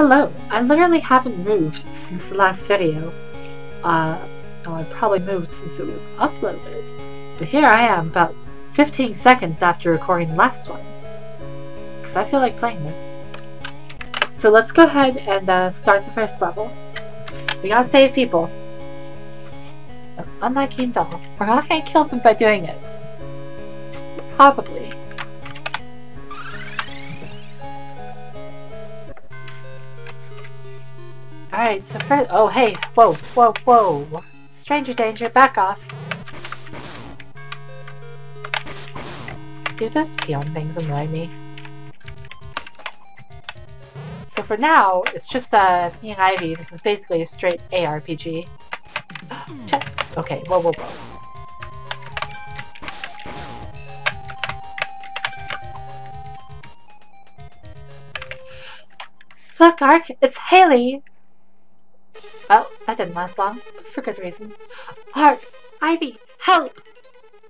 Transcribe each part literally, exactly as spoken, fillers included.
Hello! I literally haven't moved since the last video. Uh, no, I probably moved since it was uploaded. But here I am, about fifteen seconds after recording the last one. Because I feel like playing this. So let's go ahead and uh, start the first level. We gotta save people. An unlocking doll. We're not gonna kill them by doing it. Probably. Alright, so first. Oh, hey! Whoa, whoa, whoa! Stranger danger, back off! Dude, those peon things annoy me. So for now, it's just uh, me and Ivy. This is basically a straight A R P G. Check. Okay, whoa, whoa, whoa. Look, Ark! It's Haley! Well, that didn't last long, but for good reason. Ark! Ivy! Help!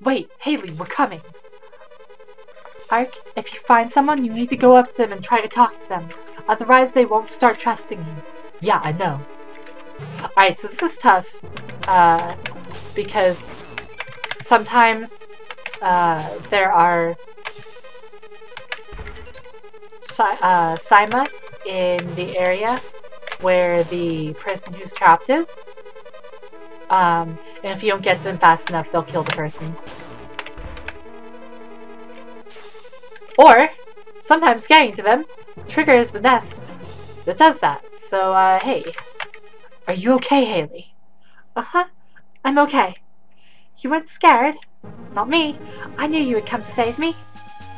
Wait, Haley, we're coming! Ark, if you find someone, you need to go up to them and try to talk to them. Otherwise, they won't start trusting you. Yeah, I know. Alright, so this is tough. Uh, because sometimes uh, there are uh, CIMA in the area where the person who's trapped is. Um, and if you don't get them fast enough, they'll kill the person. Or, sometimes getting to them triggers the nest that does that. So, uh, hey. Are you okay, Haley? Uh-huh. I'm okay. You weren't scared. Not me. I knew you would come save me.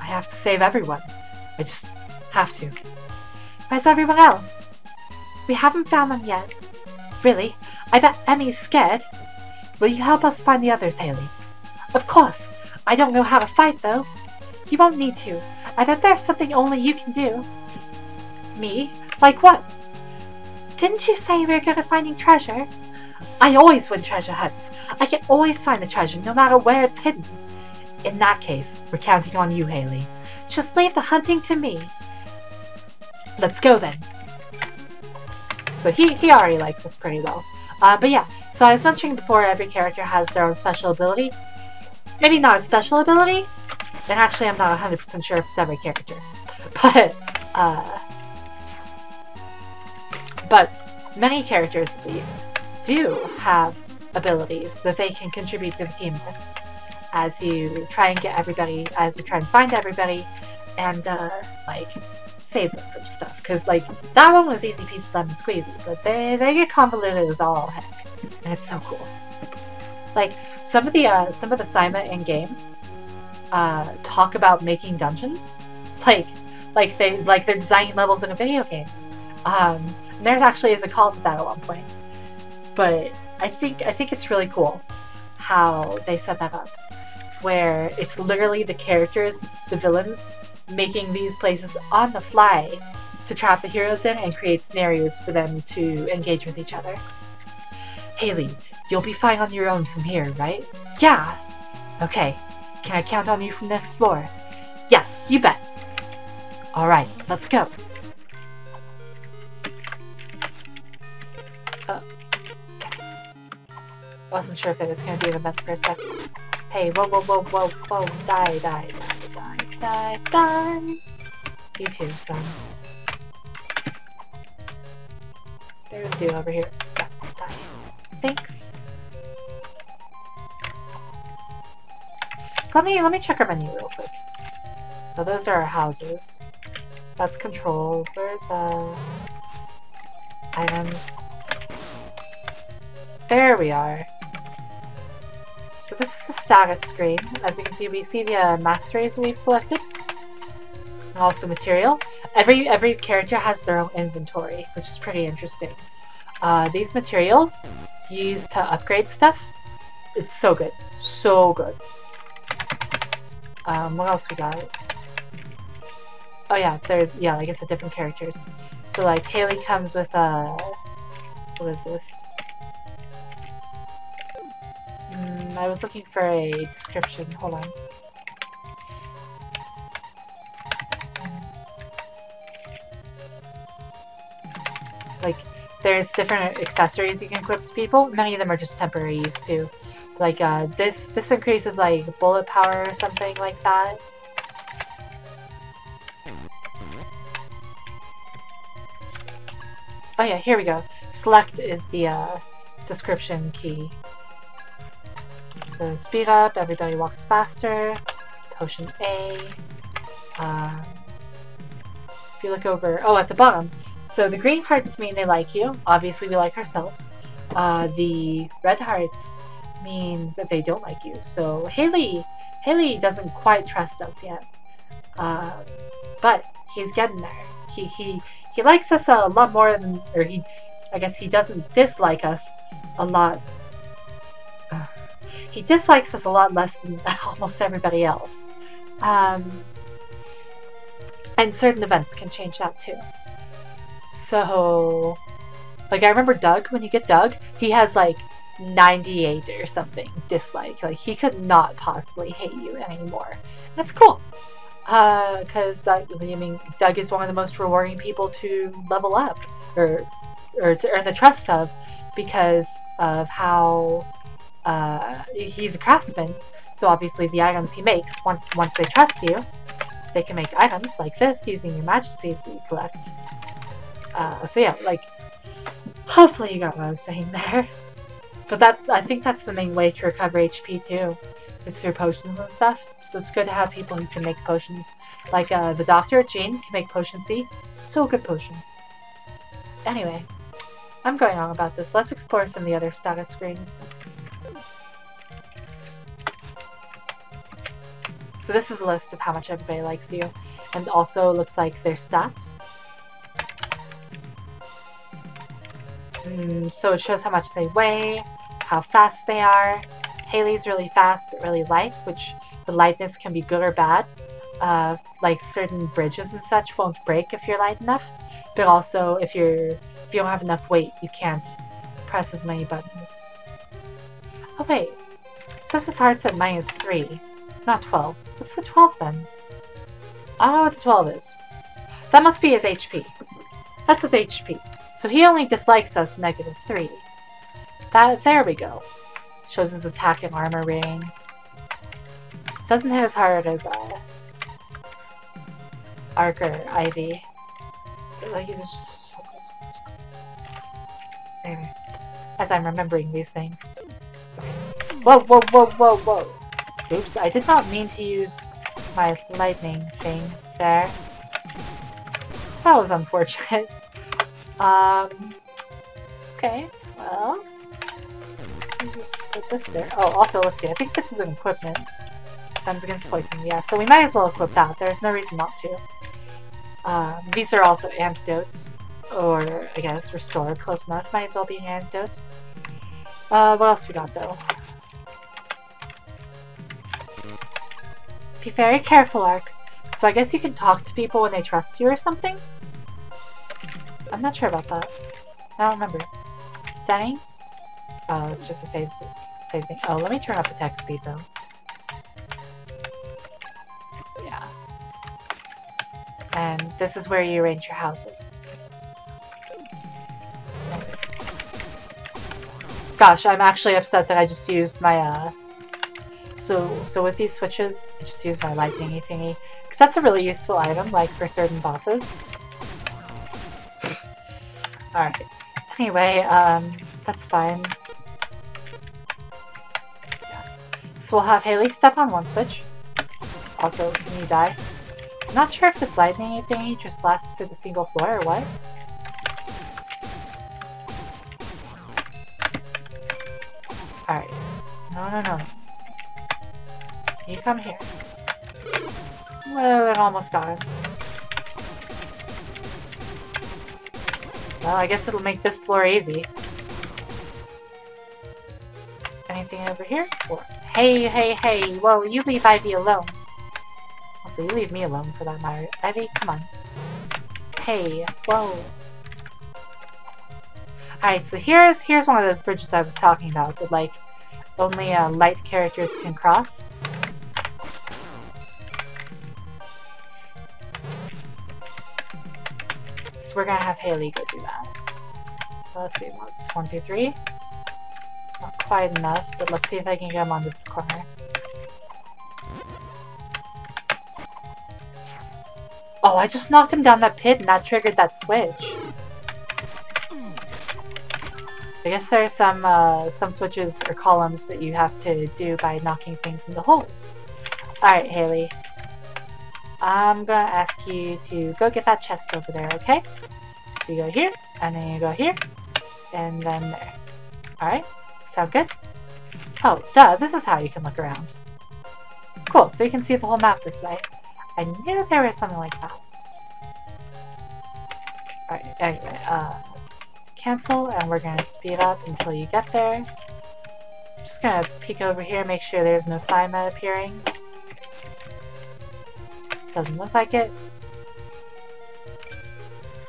I have to save everyone. I just have to. Where's everyone else? We haven't found them yet. Really? I bet Emmy's scared. Will you help us find the others, Haley? Of course. I don't know how to fight, though. You won't need to. I bet there's something only you can do. Me? Like what? Didn't you say you were good at finding treasure? I always win treasure hunts. I can always find the treasure, no matter where it's hidden. In that case, we're counting on you, Haley. Just leave the hunting to me. Let's go, then. So he, he already likes us pretty well. Uh, but yeah, so I was mentioning before, every character has their own special ability. Maybe not a special ability. And actually, I'm not one hundred percent sure if it's every character. But, uh... But many characters, at least, do have abilities that they can contribute to the team with. As you try and get everybody, as you try and find everybody, and, uh, like, save them from stuff. Because, like, that one was easy piece of lemon squeezy, but they, they get convoluted as all heck. And it's so cool. Like, some of the, uh, some of the CIMA in-game, Uh, talk about making dungeons, like, like they, like they're designing levels in a video game. Um, there actually is a call to that at one point, but I think I think it's really cool how they set that up, where it's literally the characters, the villains, making these places on the fly to trap the heroes in and create scenarios for them to engage with each other. Haley, you'll be fine on your own from here, right? Yeah. Okay. Can I count on you from the next floor? Yes, you bet. Alright, let's go. Oh. Okay. Wasn't sure if there was going to be an event for a second. Hey, whoa, whoa, whoa, whoa, whoa. Die, die, die, die, die, die. You too, son. There's Dew over here. Die, die. Thanks. Let me let me check our menu real quick. Now those are our houses. That's control. Where's uh items? There we are. So this is the status screen. As you can see, we see the uh, masteries we've collected, and also material. Every every character has their own inventory, which is pretty interesting. Uh, these materials you use to upgrade stuff. It's so good, so good. Um, what else we got? Oh yeah, there's, yeah, like I said, different characters. So like, Haley comes with, uh, what is this? Mm, I was looking for a description, hold on. Like, there's different accessories you can equip to people. Many of them are just temporary use too. Like uh, this, this increases like bullet power or something like that. Oh yeah, here we go. Select is the uh, description key. So speed up, everybody walks faster. Potion A. Uh, if you look over, oh, at the bottom. So the green hearts mean they like you. Obviously, we like ourselves. Uh, the red hearts mean that they don't like you. So Haley, Haley doesn't quite trust us yet, uh, but he's getting there. He he he likes us a lot more than, or he, I guess he doesn't dislike us a lot. Uh, he dislikes us a lot less than almost everybody else. Um, and certain events can change that too. So, like I remember Doug. When you get Doug, he has like ninety-eight or something dislike. Like, he could not possibly hate you anymore. That's cool. Uh, cause uh, I mean, Doug is one of the most rewarding people to level up or or to earn the trust of, because of how uh, he's a craftsman. So obviously the items he makes, once once they trust you, they can make items like this using your majesties that you collect. Uh, so yeah, like, hopefully you got what I was saying there. But that, I think that's the main way to recover H P too, is through potions and stuff. So it's good to have people who can make potions. Like uh, the doctor, Jean, can make potion C. So good potion. Anyway, I'm going on about this. Let's explore some of the other status screens. So this is a list of how much everybody likes you, and also looks like their stats. Mm, so it shows how much they weigh, how fast they are. Haley's really fast but really light, which the lightness can be good or bad. Uh, like certain bridges and such won't break if you're light enough, but also if you're if you don't have enough weight, you can't press as many buttons. Oh wait, it says his heart's at minus three, not twelve. What's the twelve then? I don't know what the twelve is. That must be his H P. That's his H P. So he only dislikes us negative three. That, there we go. Shows his attack and armor rating. Doesn't hit as hard as uh, Arc or Ivy. But, like, he's just so good. Anyway, as I'm remembering these things. Whoa, whoa, whoa, whoa, whoa! Oops, I did not mean to use my lightning thing there. That was unfortunate. Um, okay, well, let me just put this there. Oh, also, let's see, I think this is an equipment. Defense against poison, yeah, so we might as well equip that. There's no reason not to. Um, these are also antidotes, or, I guess, restore, close enough. Might as well be an antidote. Uh, what else we got, though? Be very careful, Ark. So I guess you can talk to people when they trust you or something? I'm not sure about that. I don't remember. Settings? Oh, it's just a save, save thing. Oh, let me turn up the text speed though. Yeah. And this is where you arrange your houses. So. Gosh, I'm actually upset that I just used my, uh... So, so with these switches, I just used my lightningy thingy. Because that's a really useful item, like for certain bosses. Alright. Anyway, um, that's fine. Yeah. So we'll have Haley step on one switch. Also, can you die? I'm not sure if this lightning thingy just lasts for the single floor or what. Alright. No, no, no. You come here. Whoa, I've almost got it. Well, I guess it'll make this floor easy. Anything over here? Or, hey, hey, hey! Whoa, you leave Ivy alone. Also, you leave me alone for that matter. Ivy, come on. Hey, whoa. Alright, so here's here's one of those bridges I was talking about that, like, only uh, light characters can cross. We're gonna have Haley go do that. Let's see, one, two, three. Not quite enough, but let's see if I can get them onto this corner. Oh, I just knocked him down that pit and that triggered that switch. I guess there are some, uh, some switches or columns that you have to do by knocking things into holes. Alright, Haley. I'm gonna ask you to go get that chest over there, okay? So you go here, and then you go here, and then there. Alright? Sound good? Oh, duh, this is how you can look around. Cool, so you can see the whole map this way. I knew there was something like that. Alright, anyway, uh... cancel, and we're gonna speed up until you get there. I'm just gonna peek over here, make sure there's no CIMA appearing. Doesn't look like it.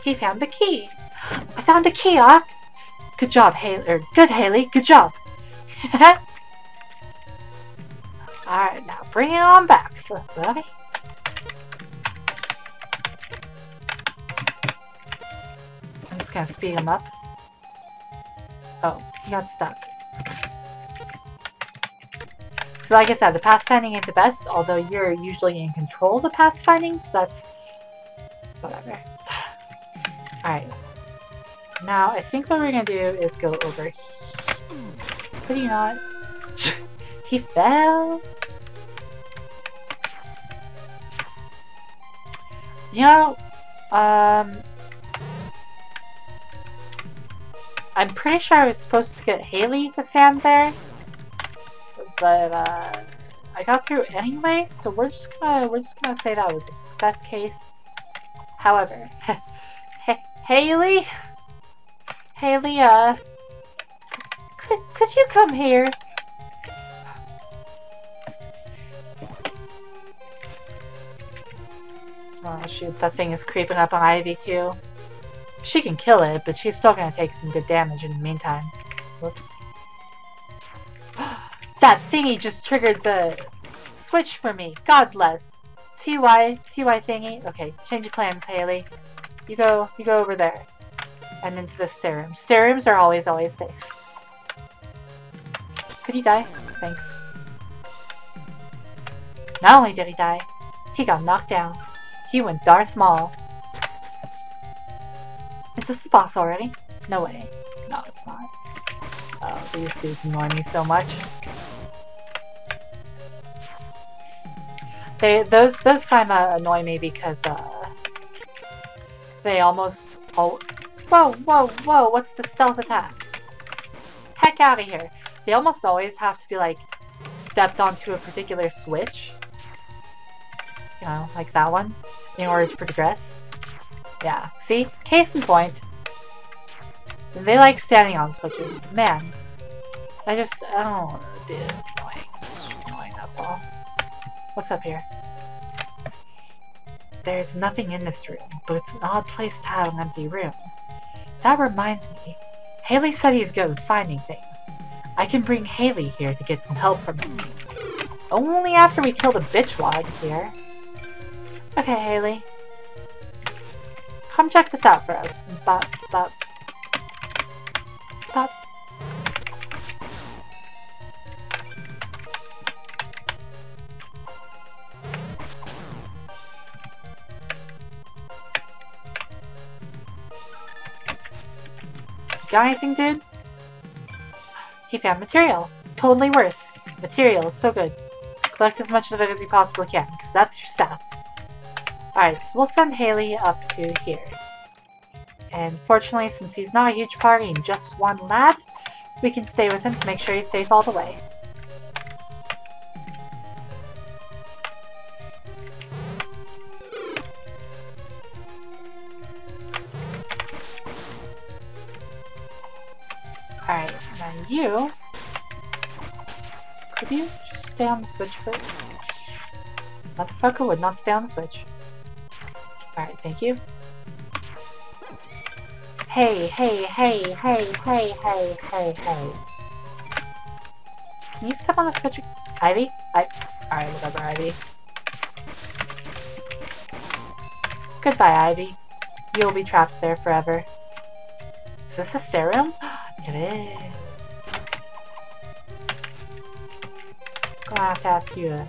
He found the key! I found a key, Ock! Good job, Haley, or good Haley, good job! Alright, now bring it on back, buddy. I'm just gonna speed him up. Oh, he got stuck. So like I said, the pathfinding ain't the best, although you're usually in control of the pathfinding, so that's... whatever. Alright. Now, I think what we're gonna do is go over here. Could you not? He fell! You know, um... I'm pretty sure I was supposed to get Haley to stand there, but uh, I got through anyway. So we're just gonna we're just gonna say that was a success case. However, Haley, Haley, uh, could could you come here? Oh shoot, that thing is creeping up on Ivy too. She can kill it, but she's still gonna take some good damage in the meantime. Whoops. That thingy just triggered the switch for me. God bless. T Y, T Y thingy. Okay, change of plans, Haley. You go, you go over there. And into the stair room. Stair rooms are always, always safe. Could he die? Thanks. Not only did he die, he got knocked down. He went Darth Maul. Is this the boss already? No way. No, it's not. Oh, these dudes annoy me so much. They those those CIMA annoy me because uh they almost oh whoa whoa whoa what's the stealth attack? Heck out of here! They almost always have to be like stepped onto a particular switch, you know, like that one, in order to progress. Yeah, see? Case in point. They like standing on switches. Man. I just, I don't know. It's annoying. It's annoying, that's all. What's up here? There's nothing in this room, but it's an odd place to have an empty room. That reminds me. Haley said he's good at finding things. I can bring Haley here to get some help from him. Only after we kill the bitchwad here. Okay, Haley. Come check this out for us. Bop, bop. Bop. Got anything, dude? He found material. Totally worth. Material is so good. Collect as much of it as you possibly can, because that's your stats. Alright, so we'll send Haley up to here. And fortunately, since he's not a huge party and just one lad, we can stay with him to make sure he's safe all the way. Alright, now you... could you just stay on the switch for... motherfucker would not stay on the switch. Alright, thank you. Hey, hey, hey, hey, hey, hey, hey, hey. Can you step on the switch? Ivy? I Alright, whatever, Ivy. Goodbye, Ivy. You'll be trapped there forever. Is this a serum? It is. I'm gonna have to ask you to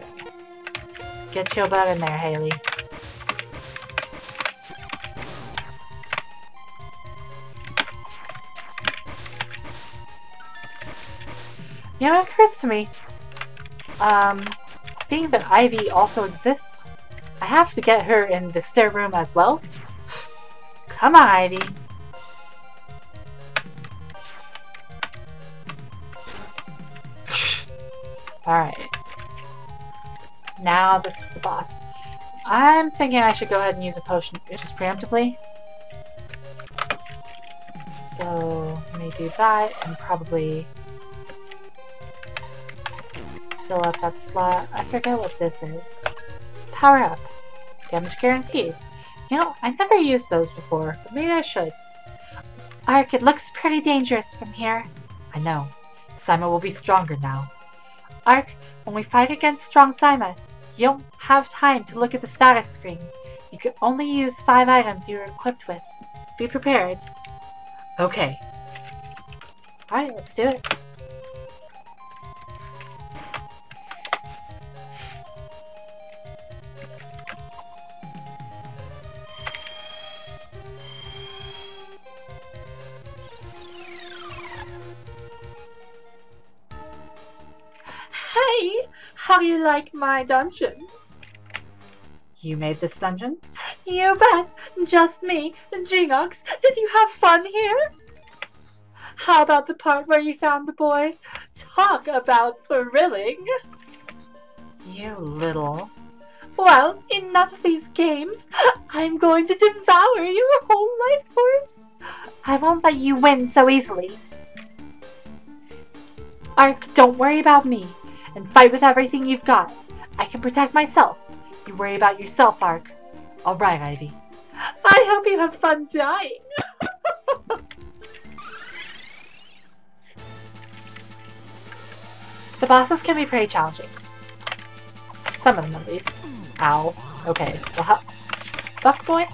get your butt in there, Haley. You know, it occurs to me, um, being that Ivy also exists, I have to get her in the stair room as well. Come on, Ivy. Alright. Now this is the boss. I'm thinking I should go ahead and use a potion just preemptively. So, let me do that and probably fill up that slot. I forget what this is. Power up. Damage guaranteed. You know, I never used those before, but maybe I should. Ark, it looks pretty dangerous from here. I know. CIMA will be stronger now. Ark, when we fight against strong CIMA, you don't have time to look at the status screen. You can only use five items you are equipped with. Be prepared. Okay. Alright, let's do it. How do you like my dungeon? You made this dungeon? You bet! Just me, Ginox. Did you have fun here? How about the part where you found the boy? Talk about thrilling! You little... Well, enough of these games. I'm going to devour your whole life force. I won't let you win so easily. Ark, don't worry about me. And fight with everything you've got. I can protect myself. You worry about yourself, Ark. All right, Ivy. I hope you have fun dying. The bosses can be pretty challenging. Some of them, at least. Ow. Okay. Well, buff boy.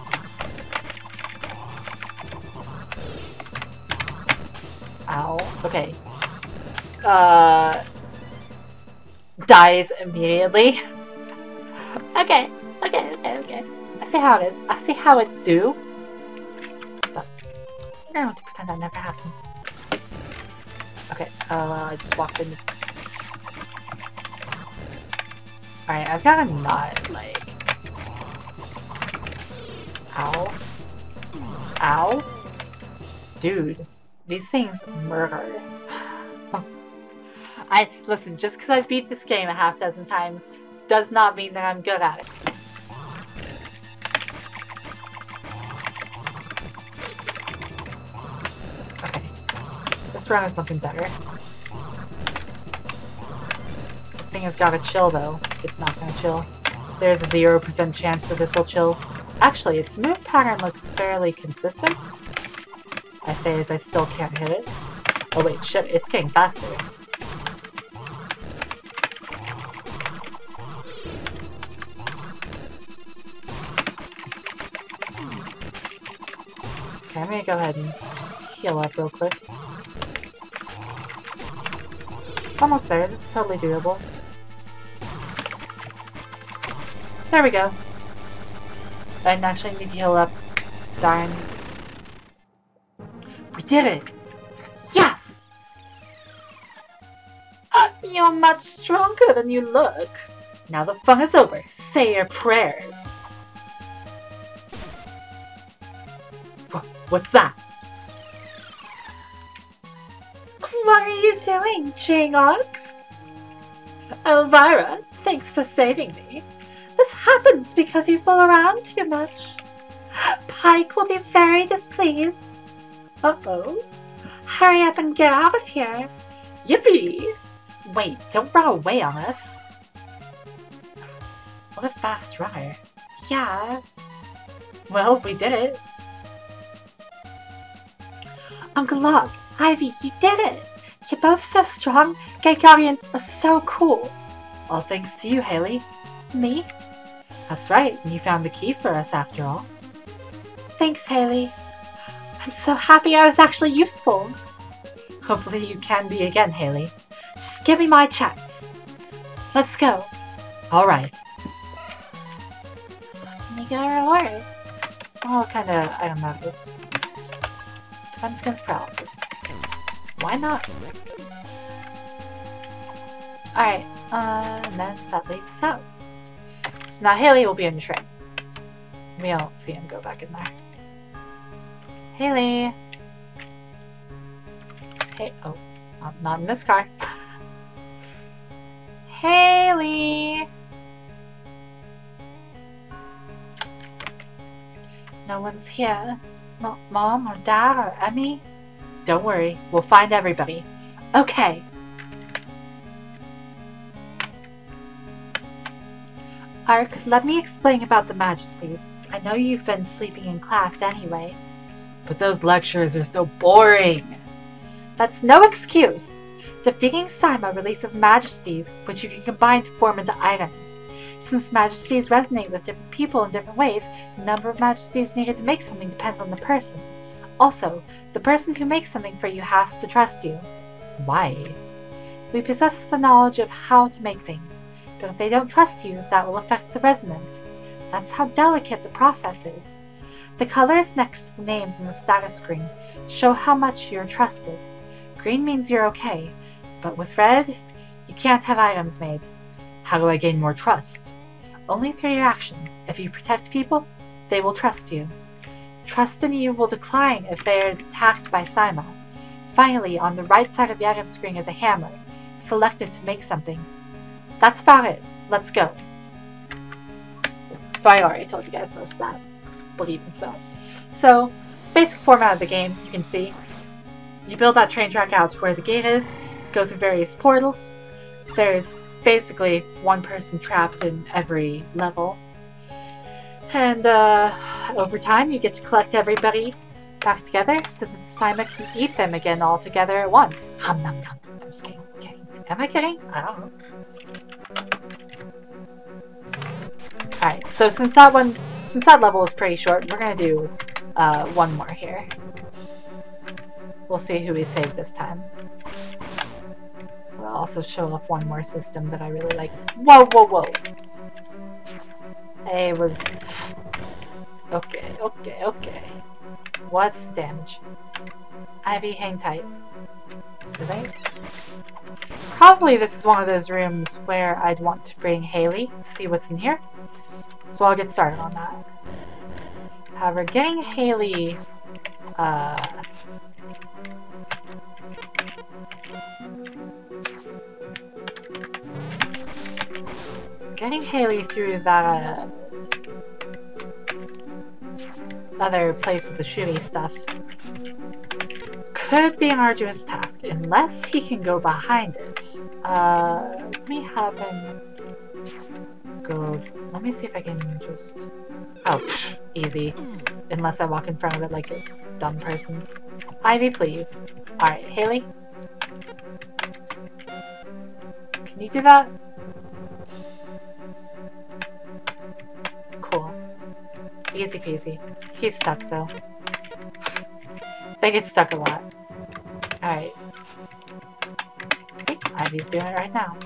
Ow. Okay. Uh... dies immediately. okay, okay, okay, okay. I see how it is. I see how it do. But I don't have to pretend that never happened. Okay, uh, I just walked in. Alright, I've got a knot, like... Ow. Ow. Dude, these things murder. I, listen, just because I beat this game a half dozen times does not mean that I'm good at it. Okay. This round is looking better. This thing has got to chill, though. It's not going to chill. There's a zero percent chance that this will chill. Actually, its move pattern looks fairly consistent. I say as I still can't hit it. Oh wait, shit, it's getting faster. I'm gonna go ahead and just heal up real quick. Almost there, this is totally doable. There we go. I actually need to heal up. Darn. We did it! Yes! You're much stronger than you look. Now the fun is over. Say your prayers. What's that? What are you doing, Ginox? Elvira, thanks for saving me. This happens because you fool around too much. Pike will be very displeased. Uh-oh. Hurry up and get out of here. Yippee! Wait, don't run away on us. What a fast runner. Yeah. Well, we did it. Uncle Locke, Ivy, you did it! You're both so strong, gay guardians are so cool! All thanks to you, Haley. Me? That's right, and you found the key for us after all. Thanks, Haley. I'm so happy I was actually useful. Hopefully you can be again, Haley. Just give me my chance. Let's go. Alright. We got a reward. Oh, what kind of item have this? Defense against paralysis. Why not? Alright, uh, and then that leads us out. So now Haley will be in the train. We don't see him go back in there. Haley! Hey, oh, not, not in this car. Haley! No one's here. Not Mom or Dad or Emmy. Don't worry, we'll find everybody. Okay. Ark, let me explain about the Majesties. I know you've been sleeping in class anyway. But those lectures are so boring. That's no excuse. Defeating CIMA releases Majesties, which you can combine to form into items. Since Majesties resonate with different people in different ways, the number of Majesties needed to make something depends on the person. Also, the person who makes something for you has to trust you. Why? We possess the knowledge of how to make things, but if they don't trust you, that will affect the resonance. That's how delicate the process is. The colors next to the names in the status screen show how much you're trusted. Green means you're okay, but with red, you can't have items made. How do I gain more trust? Only through your action. If you protect people, they will trust you. Trust in you will decline if they are attacked by CIMA. Finally, on the right side of the item screen is a hammer, selected to make something. That's about it. Let's go. So I already told you guys most of that, but even so. So, basic format of the game, you can see. You build that train track out to where the gate is, go through various portals. There's basically one person trapped in every level. And uh, over time, you get to collect everybody back together so that CIMA can eat them again all together at once. Hum nom nom. I'm just kidding. Okay. Am I kidding? I don't know. Alright, so since that one, since that level is pretty short, we're gonna do uh, one more here. We'll see who we save this time. We'll also show off one more system that I really like. Whoa, whoa, whoa! It was... Okay, okay, okay. What's the damage? Ivy, hang tight. Is it? Probably this is one of those rooms where I'd want to bring Haley to see what's in here. So I'll get started on that. However, getting Haley... Uh... Getting Haley through that uh, other place with the shooty stuff could be an arduous task, unless he can go behind it. Uh, let me have him go... Let me see if I can just... Oh, easy. Unless I walk in front of it like a dumb person. Ivy, please. Alright, Haley? Can you do that? Easy peasy. He's stuck though. They get stuck a lot. Alright. See? Ivy's doing it right now.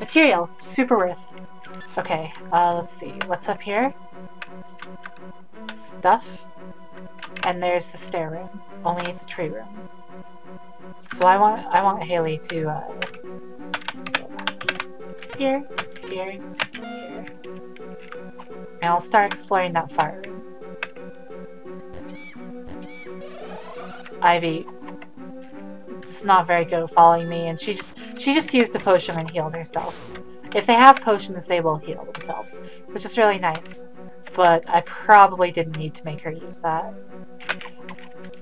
Material. Super worth. Okay, uh, let's see. What's up here? Stuff. And there's the stair room. Only it's a tree room. So I want I want Haley to uh Here, here, here. And I'll start exploring that fire room. Ivy is not very good at following me, and she just she just used a potion and healed herself. If they have potions, they will heal themselves, which is really nice. But I probably didn't need to make her use that.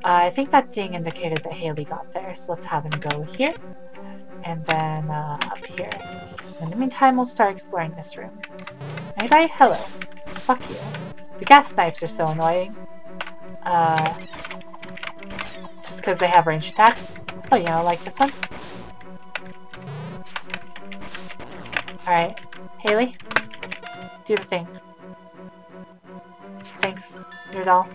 Uh, I think that ding indicated that Haley got there, so let's have him go here. And then uh, up here. In the meantime, we'll start exploring this room. Anybody? Hello. Fuck you. The gas snipes are so annoying. Uh, just because they have ranged attacks. Oh, you know, like this one. Alright. Haley, do the thing. Thanks. Here's all.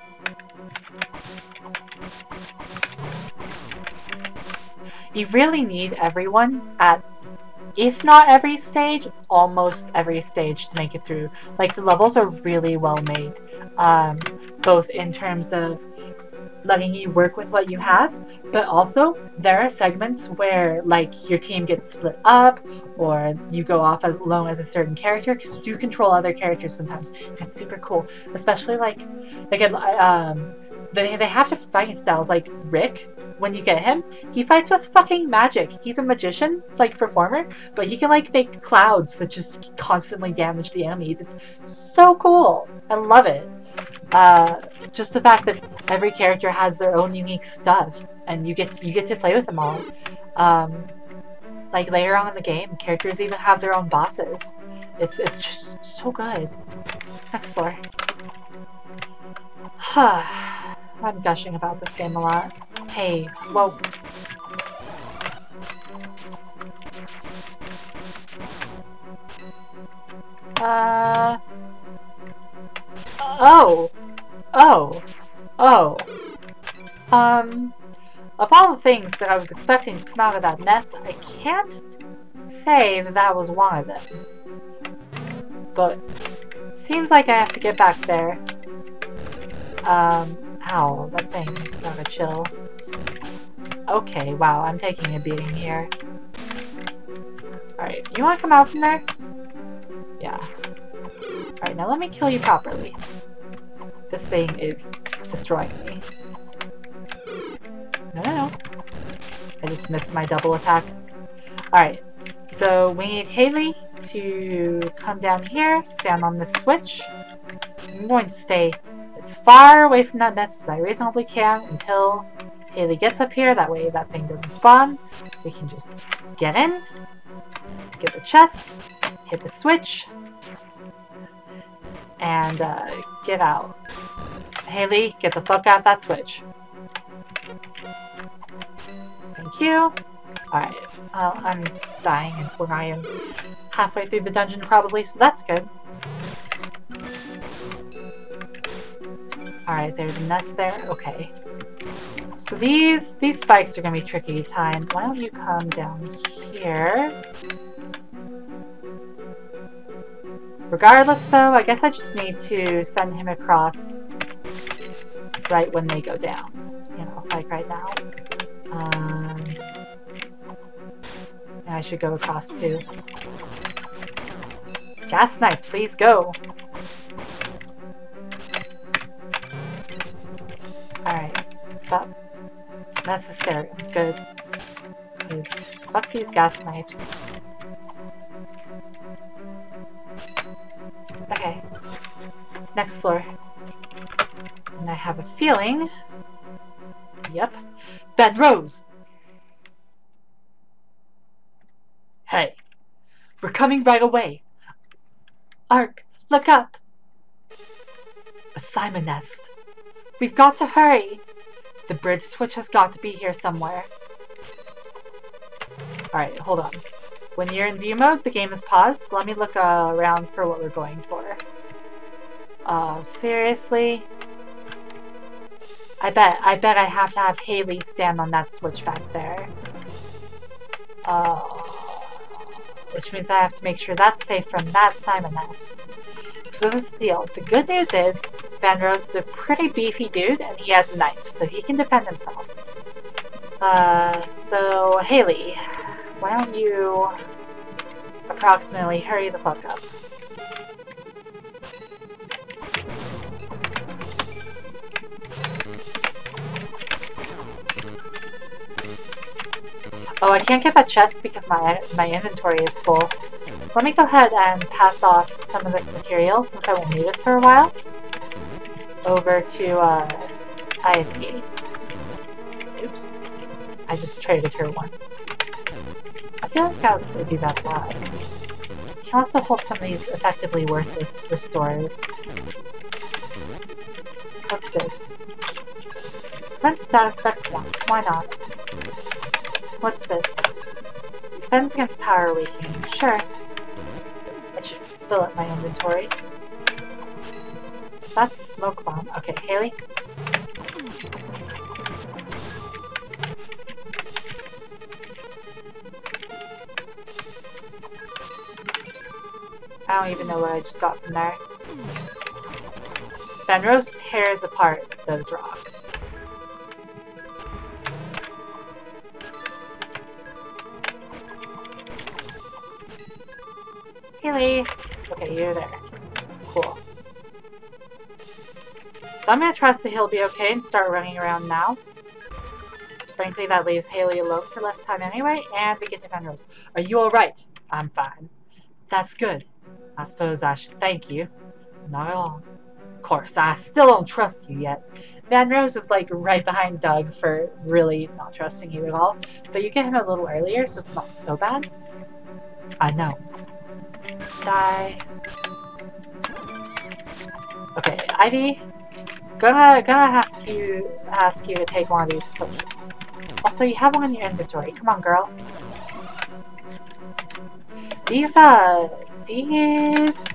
You really need everyone at, if not every stage, almost every stage to make it through. Like, the levels are really well made, um, both in terms of letting you work with what you have, but also there are segments where, like, your team gets split up or you go off as alone as a certain character, because you control other characters sometimes. It's super cool, especially like they get um they, they have different fighting styles. Like Rick, when you get him, he fights with fucking magic. He's a magician, like, performer, but he can, like, make clouds that just constantly damage the enemies. It's so cool. I love it. Uh, just the fact that every character has their own unique stuff, and you get to, you get to play with them all. Um, like, later on in the game, characters even have their own bosses. It's it's just so good. Next floor. Huh. I'm gushing about this game a lot. Hey, whoa. Uh. Oh. Oh. Oh. Um, of all the things that I was expecting to come out of that mess, I can't say that that was one of them. But it seems like I have to get back there. Um, ow, that thing got a chill. Okay, wow, I'm taking a beating here. Alright, you want to come out from there? Yeah. Alright, now let me kill you properly. This thing is destroying me. No, no, no. I just missed my double attack. Alright, so we need Haley to come down here, stand on this switch. I'm going to stay as far away from that nest as I reasonably can until Haley gets up here. That way that thing doesn't spawn. We can just get in, get the chest, hit the switch, and uh, get out. Haley, get the fuck out that switch. Thank you. Alright, well, I'm dying and when I am halfway through the dungeon probably, so that's good. Alright, there's a nest there. Okay. So these, these spikes are going to be tricky to time. Why don't you come down here? Regardless, though, I guess I just need to send him across right when they go down. You know, like right now. Um, I should go across, too. Gas knife, please go! Alright. That's the stereo. Good. Please. Fuck these gas knives. Okay. Next floor. And I have a feeling... Yep. That Rose! Hey. We're coming right away. Ark, look up! A CIMA nest. We've got to hurry! The bridge switch has got to be here somewhere. Alright, hold on. When you're in view mode, the game is paused. Let me look uh, around for what we're going for. Oh, seriously? I bet, I bet I have to have Haley stand on that switch back there. Oh. Which means I have to make sure that's safe from that CIMA nest. So this is the deal. The good news is, Van Rose is a pretty beefy dude, and he has a knife, so he can defend himself. Uh, so, Haley... Why don't you approximately hurry the fuck up? Oh, I can't get that chest because my my inventory is full. So let me go ahead and pass off some of this material, since I won't need it for a while, over to uh, Ivy. Oops. I just traded her one. I feel like I would do that a lot. You can also hold some of these effectively worthless restorers. What's this? Rent status specs once, why not? What's this? Defense against power weakening, sure. I should fill up my inventory. That's smoke bomb. Okay, Haley. I don't even know what I just got from there. Fenrose tears apart those rocks. Haley! Okay, you're there. Cool. So I'm gonna trust that he'll be okay and start running around now. Frankly, that leaves Haley alone for less time anyway, and we get to Fenrose. Are you alright? I'm fine. That's good. I suppose I should thank you. Not at all. Of course, I still don't trust you yet. Fenrose is like right behind Doug for really not trusting you at all, but you get him a little earlier, so it's not so bad. I know. Die. Okay, Ivy, gonna gonna have to ask you to take one of these potions. Also, you have one in your inventory. Come on, girl. These uh these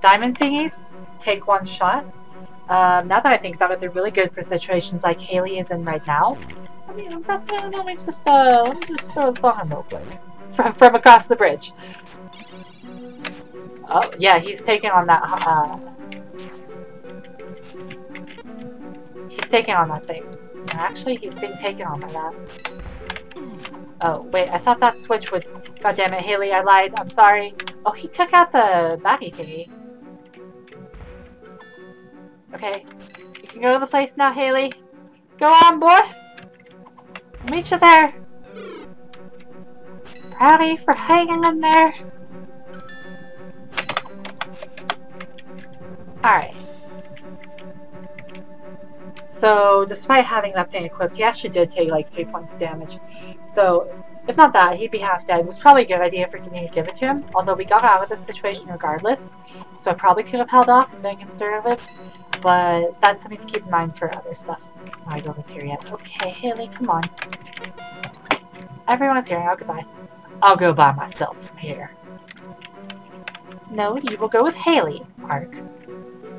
diamond thingies take one shot. Um, now that I think about it, they're really good for situations like Haley is in right now. I mean, I'm not, let me just uh let me just throw this on him real quick from from across the bridge. Oh yeah, he's taking on that. Uh, he's taking on that thing. And actually, he's being taken on by that. Oh wait, I thought that switch would. God damn it, Haley! I lied. I'm sorry. Oh, he took out the baggy thingy. Okay, you can go to the place now, Haley. Go on, boy. I'll meet you there. Proud of you for hanging in there. Alright. So, despite having that thing equipped, he actually did take like three points damage. So, if not that, he'd be half dead. It was probably a good idea for me to give it to him, although we got out of this situation regardless, so I probably could have held off and been conservative, but that's something to keep in mind for other stuff. My dog is here yet. Okay, Haley, come on. Everyone's here. I'll go by. I'll go by myself from here. No, you will go with Haley, Ark.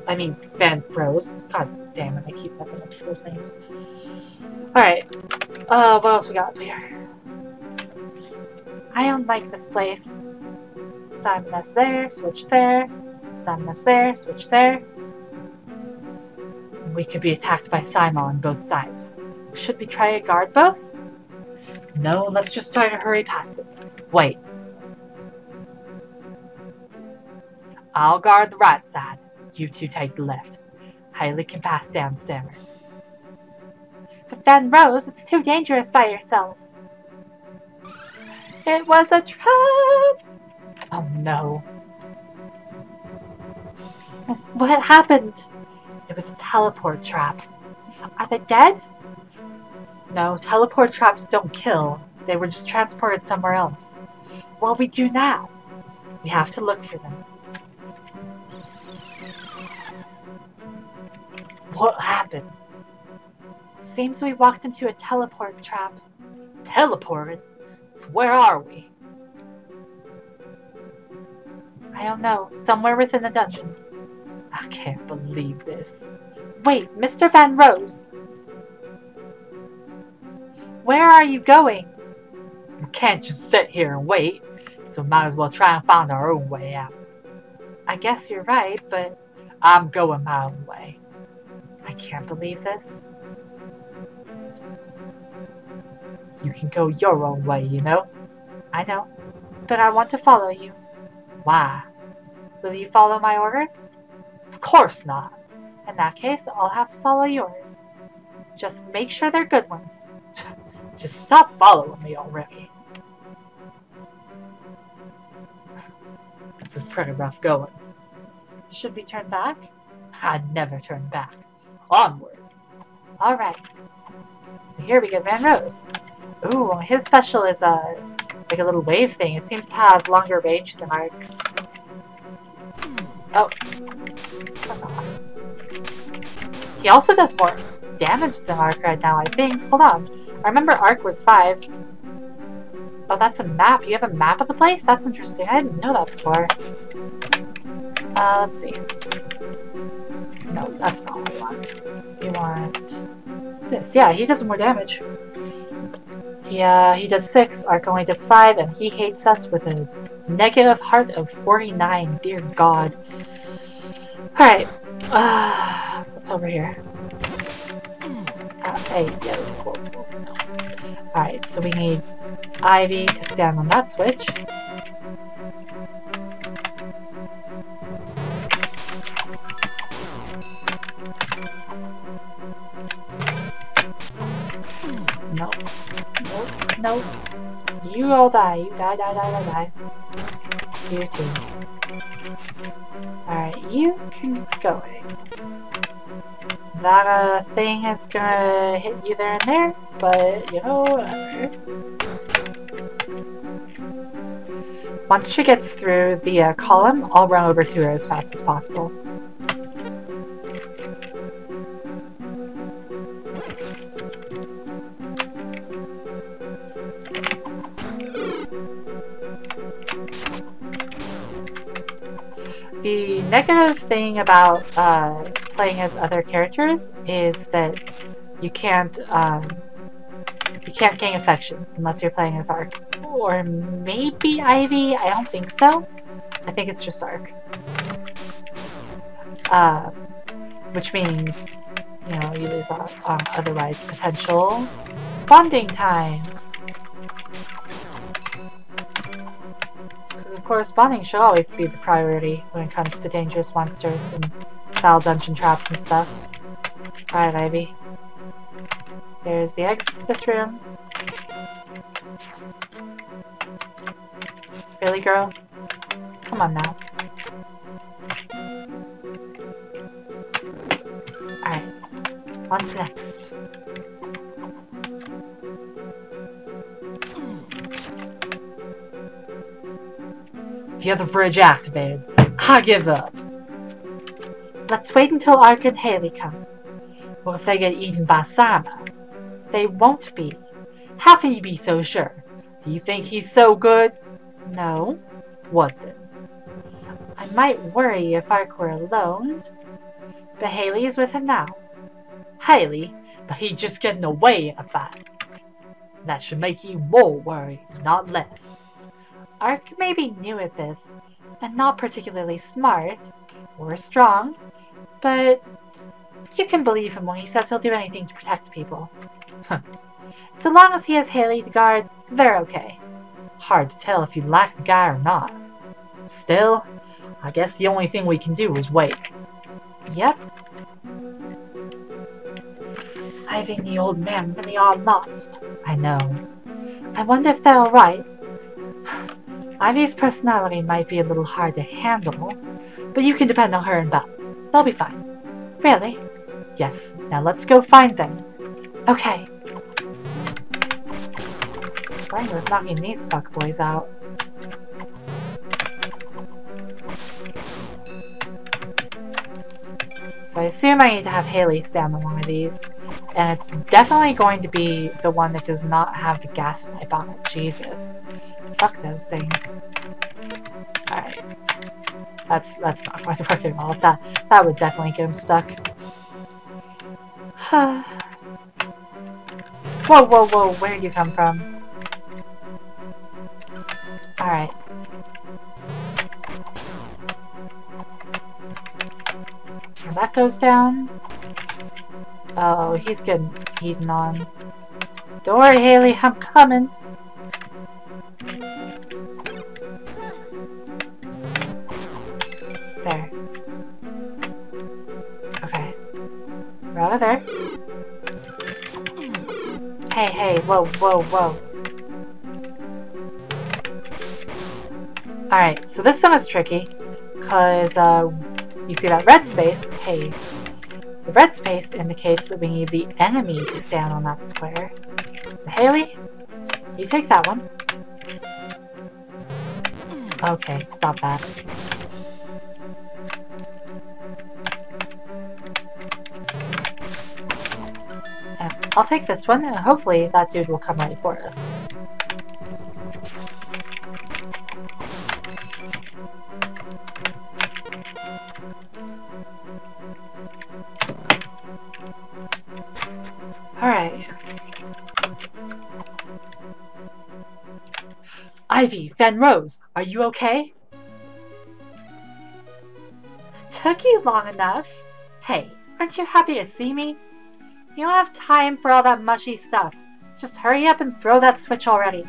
I mean, Fenrose. God damn it, I keep messing up people's names. Alright. Uh, what else we got here? I don't like this place. Simon's there, switch there. Simon's there, switch there. We could be attacked by Sima on both sides. Should we try to guard both? No, let's just try to hurry past it. Wait. I'll guard the right side. You two take the left. Haley can pass down Stammer. But Fenrose, it's too dangerous by yourself. It was a trap! Oh no. What happened? It was a teleport trap. Are they dead? No, teleport traps don't kill. They were just transported somewhere else. What do we do now? We have to look for them. What happened? Seems we walked into a teleport trap. Teleported? So where are we? I don't know. Somewhere within the dungeon. I can't believe this. Wait, Mister Fenrose! Where are you going? We can't just sit here and wait, so might as well try and find our own way out. I guess you're right, but I'm going my own way. I can't believe this. You can go your own way, you know? I know, but I want to follow you. Why? Will you follow my orders? Of course not. In that case, I'll have to follow yours. Just make sure they're good ones. Just stop following me already. This is pretty rough going. Should we turn back? I'd never turn back. Onward. Alright. So here we get Fenrose. Ooh, his special is uh, like a little wave thing. It seems to have longer range than Ark's. Oh. He also does more damage than Ark right now, I think. Hold on. I remember Ark was five. Oh, that's a map. You have a map of the place? That's interesting. I didn't know that before. Uh, let's see. That's not the one. You want this. Yeah, he does more damage. Yeah, he does six, Arc only does five, and he hates us with a negative heart of forty-nine. Dear God. Alright. Uh, what's over here? Uh, hey, yeah, cool, cool, no. Alright, so we need Ivy to stand on that switch. No. Nope. Nope. You all die. You die, die, die, die, die. You too. Alright, you can go away. That uh, thing is gonna hit you there and there, but you know, whatever. Once she gets through the uh, column, I'll run over to her as fast as possible. The negative thing about uh, playing as other characters is that you can't um, you can't gain affection unless you're playing as Arc, or maybe Ivy. I don't think so. I think it's just Arc, uh, which means you know you lose all, um, otherwise potential bonding time. Of course, bonding should always be the priority when it comes to dangerous monsters and foul dungeon traps and stuff. Alright, Ivy. There's the exit to this room. Really, girl? Come on now. Alright, on to next. The other bridge activated. I give up. Let's wait until Ark and Haley come. Well, if they get eaten by Sima, they won't be. How can you be so sure? Do you think he's so good? No. What then? I might worry if Ark were alone. But Haley is with him now. Haley? But he's just getting away a fight. That should make you more worried, not less. Ark may be new at this, and not particularly smart, or strong, but you can believe him when he says he'll do anything to protect people. So long as he has Haley to guard, they're okay. Hard to tell if you like the guy or not. Still, I guess the only thing we can do is wait. Yep. Ivy and the old man really are lost. I know. I wonder if they're alright. Ivy's personality might be a little hard to handle, but you can depend on her and Belle. They'll be fine. Really? Yes. Now let's go find them. Okay. Starting with knocking these fuckboys out. So I assume I need to have Haley stand on one of these, and it's definitely going to be the one that does not have the gas knife on it. Jesus. Fuck those things. Alright. That's that's not going to work at all. That that would definitely get him stuck. whoa, whoa, whoa, where did you come from? Alright. That goes down. Oh, he's getting eaten on. Don't worry, Haley, I'm coming. There. Okay. We're over there. Hey, hey, whoa, whoa, whoa. Alright, so this one is tricky, because, uh, you see that red space? Hey. The red space indicates that we need the enemy to stand on that square. So, Haley, you take that one. Okay, stop that. And I'll take this one, and hopefully that dude will come right for us. Alright. Ivy, Van Rose, are you okay? Took you long enough. Hey, aren't you happy to see me? You don't have time for all that mushy stuff. Just hurry up and throw that switch already.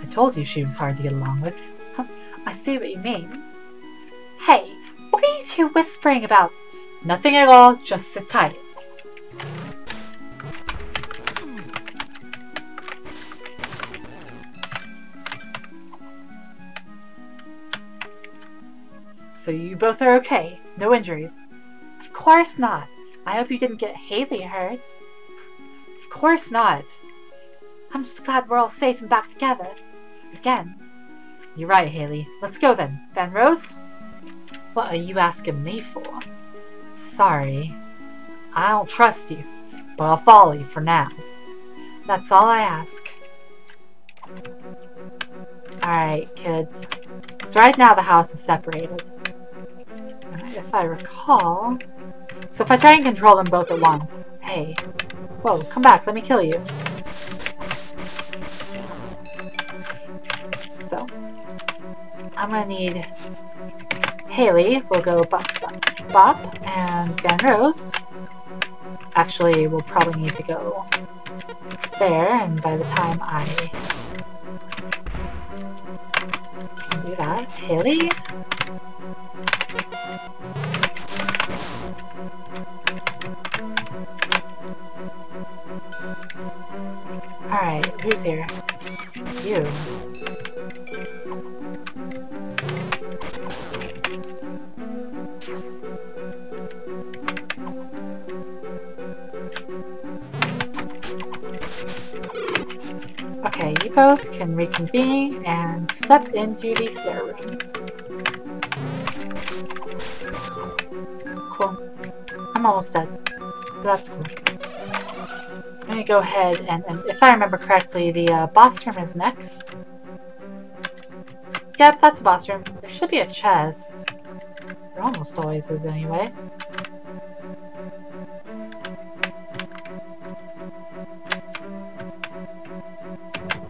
I told you she was hard to get along with. I see what you mean. Hey, what are you two whispering about? Nothing at all, just sit tight. So you both are okay? No injuries? Of course not. I hope you didn't get Haley hurt. Of course not. I'm just glad we're all safe and back together. Again. You're right, Haley. Let's go then. Van Rose? What are you asking me for? Sorry. I don't trust you, but I'll follow you for now. That's all I ask. Alright, kids. So right now the house is separated. Right, if I recall... So if I try and control them both at once... Hey. Whoa, come back. Let me kill you. So... I'm gonna need Haley, we'll go bop, bop, bop, and Van Rose. Actually, we'll probably need to go there, and by the time I can do that, Haley. Alright, who's here? You. Okay, you both can reconvene and step into the stair room. Cool. I'm almost dead. That's cool. I'm gonna go ahead and, and if I remember correctly, the uh, boss room is next. Yep, that's a boss room. There should be a chest. There almost always is anyway.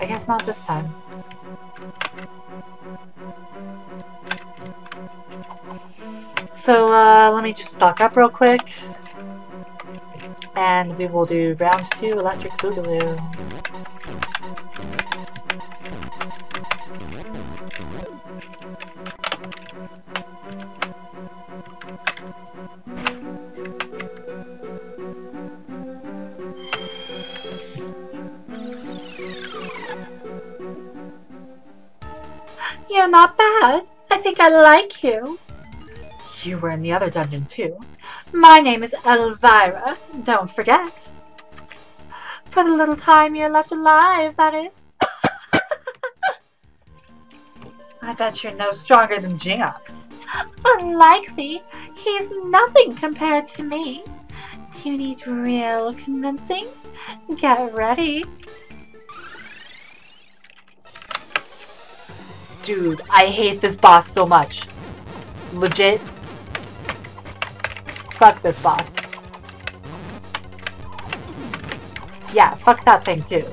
I guess not this time. So, uh, let me just stock up real quick. And we will do round two, Electric Boogaloo. You're not bad. I think I like you. You were in the other dungeon too. My name is Elvira. Don't forget. For the little time you're left alive, that is. I bet you're no stronger than Ginox. Unlikely. He's nothing compared to me. Do you need real convincing? Get ready. Dude, I hate this boss so much. Legit. Fuck this boss. Yeah, fuck that thing too.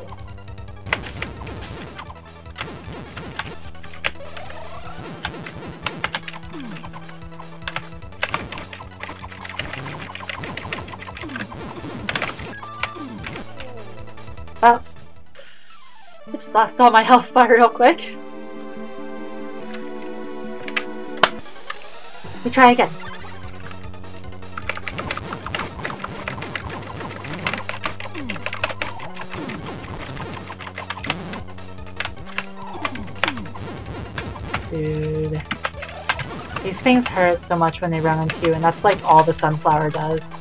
Oh. I just lost all my health bar real quick. We try again. Dude. These things hurt so much when they run into you, and that's like all the sunflower does.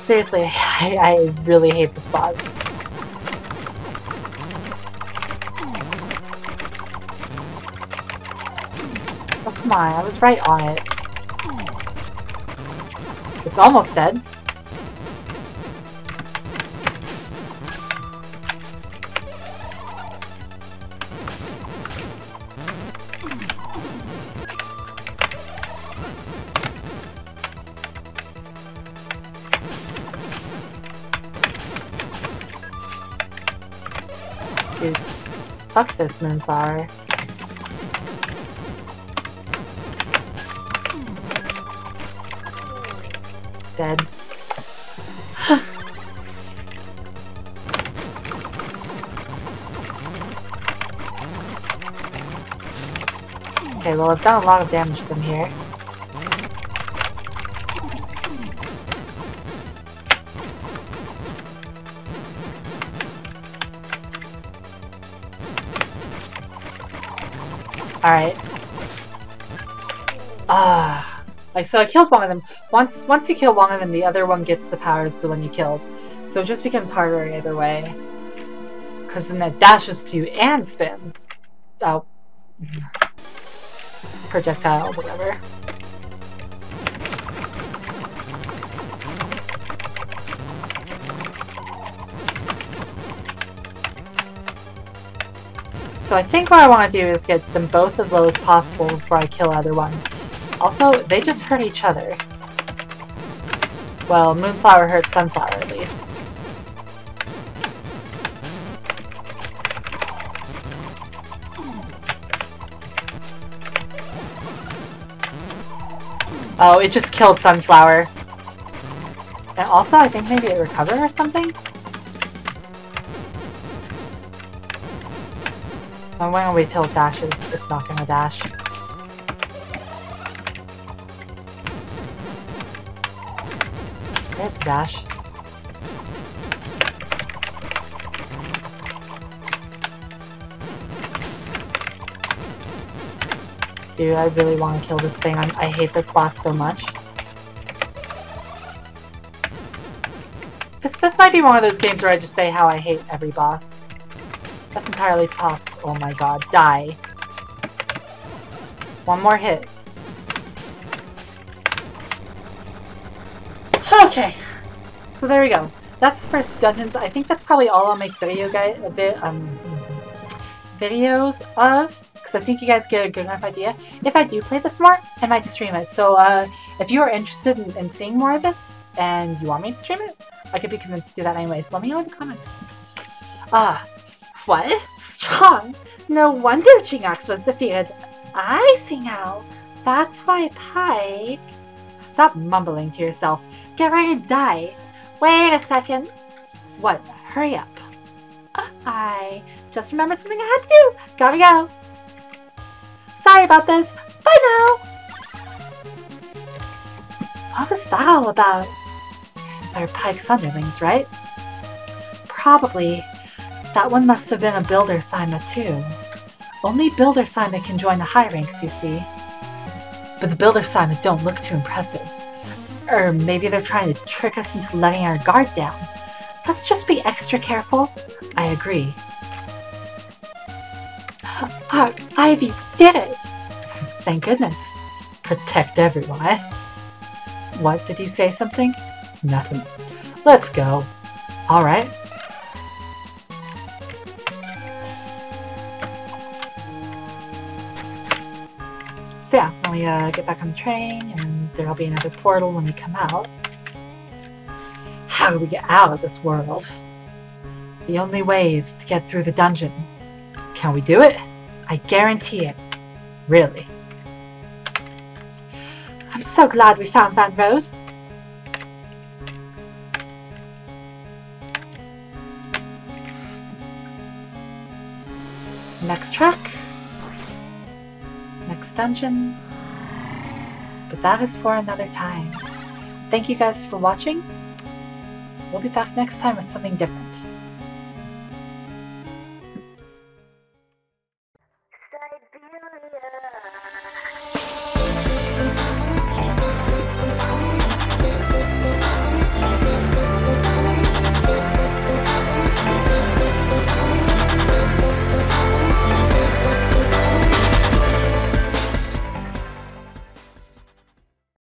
Seriously, I, I really hate this boss. Oh, come on, I was right on it. It's almost dead. dude. Fuck this moonflower. Dead. Okay, well, I've done a lot of damage from here. Alright. Ah. Like, so I killed one of them. Once once you kill one of them, the other one gets the powers of the one you killed. So it just becomes harder either way. Because then that dashes to you and spins. Oh. Projectile, whatever. So I think what I want to do is get them both as low as possible before I kill either one. Also, they just hurt each other. Well, Moonflower hurts Sunflower at least. Oh, it just killed Sunflower. And also, I think maybe it recovered or something? I'm going to wait till it dashes. It's not going to dash. There's the dash. Dude, I really want to kill this thing. I'm, I hate this boss so much. This, this might be one of those games where I just say how I hate every boss. That's entirely possible. Oh my god, die. One more hit. Okay. So there we go. That's the first two dungeons. I think that's probably all I'll make video guide a bit um videos of, because I think you guys get a good enough idea. If I do play this more, I might stream it. So uh if you are interested in, in seeing more of this and you want me to stream it, I could be convinced to do that anyway, so let me know in the comments. Ah, uh, What? Strong? No wonder Ginox was defeated. I see now. That's why Pike... Stop mumbling to yourself. Get ready to die. Wait a second. What? Hurry up. Uh, I just remembered something I had to do. Gotta go. Sorry about this. Bye now. What was that all about? They're Pike's underlings, right? Probably. That one must have been a Builder CIMA too. Only Builder CIMA can join the high ranks, you see. But the Builder CIMA don't look too impressive. Or maybe they're trying to trick us into letting our guard down. Let's just be extra careful. I agree. Our Ivy did it! Thank goodness. Protect everyone, eh? What, did you say something? Nothing. Let's go. Alright. So yeah, when we uh, get back on the train, and there'll be another portal when we come out. How do we get out of this world? The only way is to get through the dungeon. Can we do it? I guarantee it. Really. I'm so glad we found Van Rose. Next track. Dungeon, but that is for another time. Thank you guys for watching. We'll be back next time with something different.